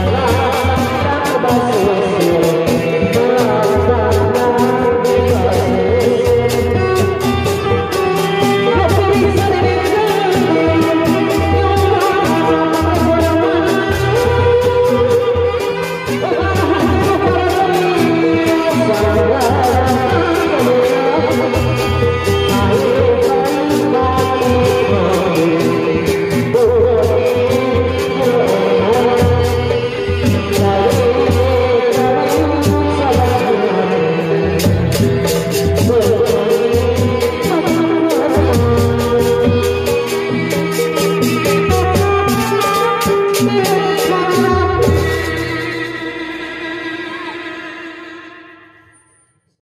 Salah.